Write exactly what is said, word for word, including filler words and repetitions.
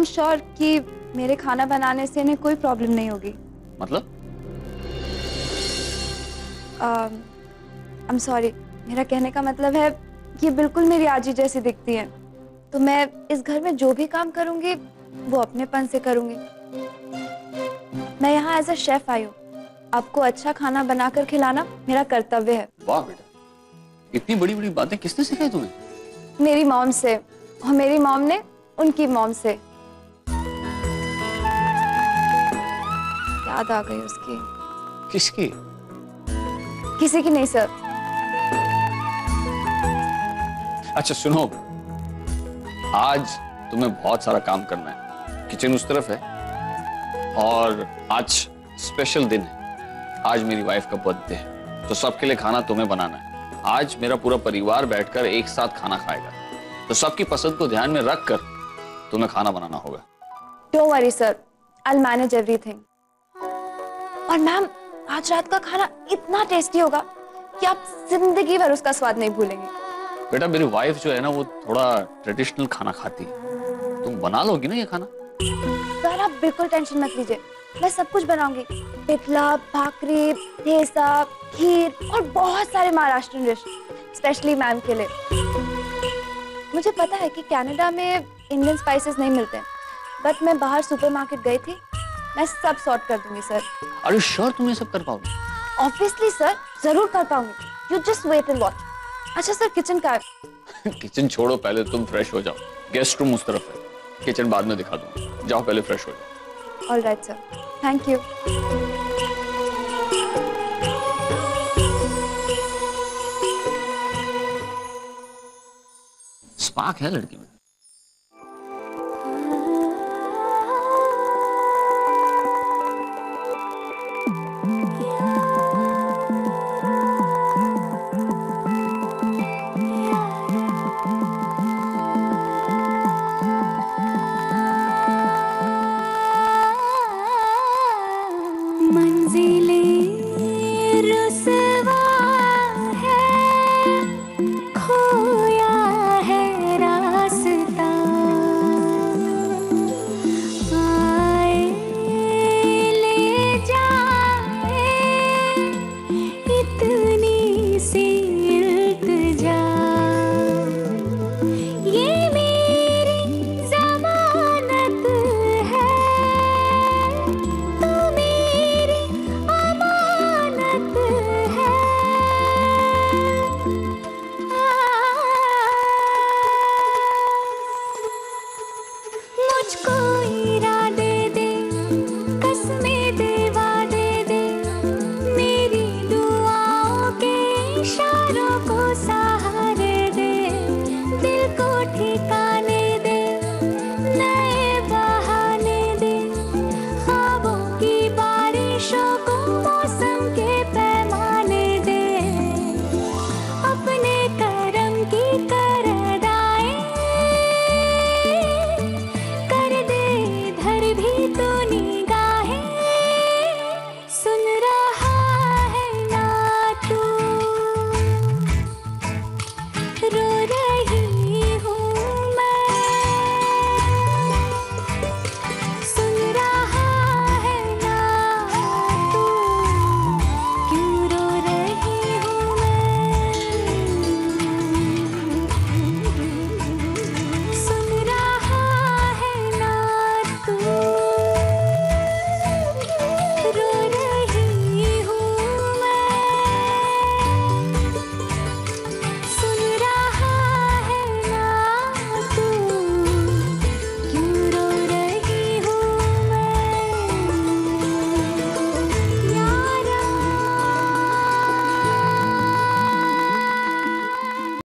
I'm sure कि मेरे खाना बनाने से इन्हें कोई प्रॉब्लम नहीं होगी। मतलब? Uh, I'm sorry, मेरा कहने का मतलब है ये बिल्कुल मेरी आजी जैसी दिखती है, तो मैं इस घर में जो भी काम करूँगी वो अपनेपन से करूँगी। मैं यहाँ एज अ शेफ आई हूँ, आपको अच्छा खाना बनाकर खिलाना मेरा कर्तव्य है। वाह बेटा, इतनी बड़ी बड़ी बातें किसने सिखाई तुम्हें? मेरी मॉम से, और मेरी मॉम ने उनकी मॉम से। याद आ गई उसकी। किसकी? किसी की नहीं सर। अच्छा सुनो, आज तुम्हें बहुत सारा काम करना है। किचन उस तरफ है और आज स्पेशल दिन है। आज मेरी वाइफ का बर्थडे है, तो सबके लिए खाना तुम्हें बनाना है। आज मेरा पूरा परिवार बैठकर एक साथ खाना खाएगा, तो सबकी पसंद को ध्यान में रख कर तुम्हें खाना बनाना होगा। Don't worry sir, I will manage everything. और मैम, आज रात का खाना इतना टेस्टी होगा कि आप जिंदगी भर उसका स्वाद नहीं भूलेंगे। बेटा, मेरी वाइफ जो है ना, वो थोड़ा ट्रेडिशनल खाना खाती है। तुम बना लोगी ना ये खाना? सर आप बिल्कुल टेंशन मत लीजिए, मैं सब कुछ बनाऊंगी। पिठला, भाकरी, भेसा, खीर और बहुत सारे महाराष्ट्रीयन डिश, स्पेशली मैम के लिए। मुझे पता है कि कनाडा में इंडियन स्पाइसेस नहीं मिलते, बट मैं बाहर सुपरमार्केट गई थी, मैं सब सॉर्ट कर दूंगी सर। Are you sure तुम ये सब कर पाओगी? Obviously सर, जरूर कर पाऊंगी। You just wait and watch। अच्छा सर, किचन का किचन छोड़ो, पहले तुम फ्रेश हो जाओ। गेस्ट रूम उस तरफ है, किचन बाद में दिखा दूंगी। जाओ पहले फ्रेश हो जाओ। All right sir, thank you। Spark है लड़की में।